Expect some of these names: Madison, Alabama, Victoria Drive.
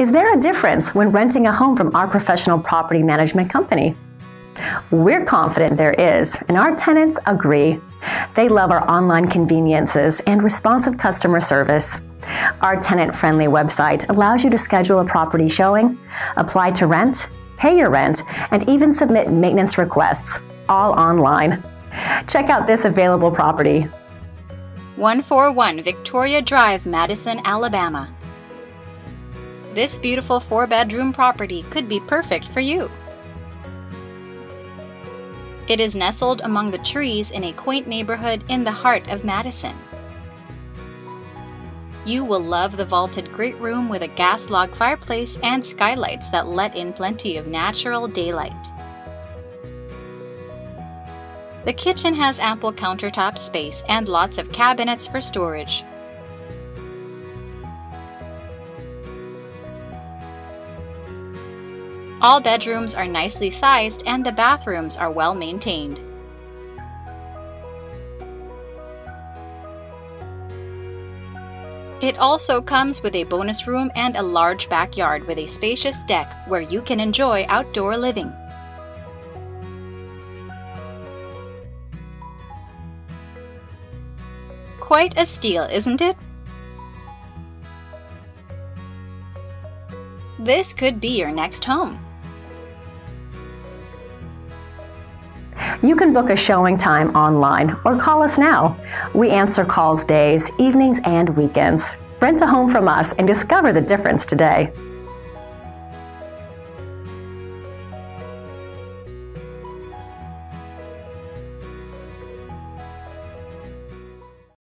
Is there a difference when renting a home from our professional property management company? We're confident there is, and our tenants agree. They love our online conveniences and responsive customer service. Our tenant-friendly website allows you to schedule a property showing, apply to rent, pay your rent, and even submit maintenance requests, all online. Check out this available property. 141 Victoria Drive, Madison, Alabama. This beautiful 4-bedroom property could be perfect for you. It is nestled among the trees in a quaint neighborhood in the heart of Madison. You will love the vaulted great room with a gas log fireplace and skylights that let in plenty of natural daylight. The kitchen has ample countertop space and lots of cabinets for storage. All bedrooms are nicely sized and the bathrooms are well maintained. It also comes with a bonus room and a large backyard with a spacious deck where you can enjoy outdoor living. Quite a steal, isn't it? This could be your next home. You can book a showing time online or call us now. We answer calls days, evenings, and weekends. Rent a home from us and discover the difference today.